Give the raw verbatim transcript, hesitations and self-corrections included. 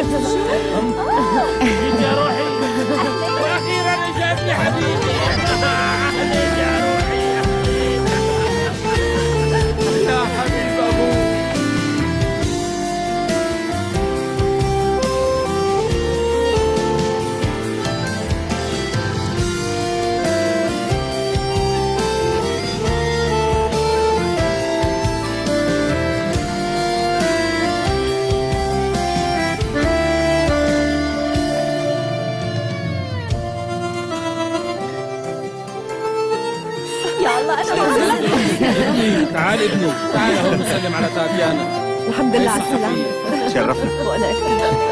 جيت يا روحي واخيرا اجتني حبيبي. اهلا يا روحي يا حبيب ابوك. تعال ابني، تعال هون نسلم على تاتيانا. الحمد لله على السلامة. شرفنا.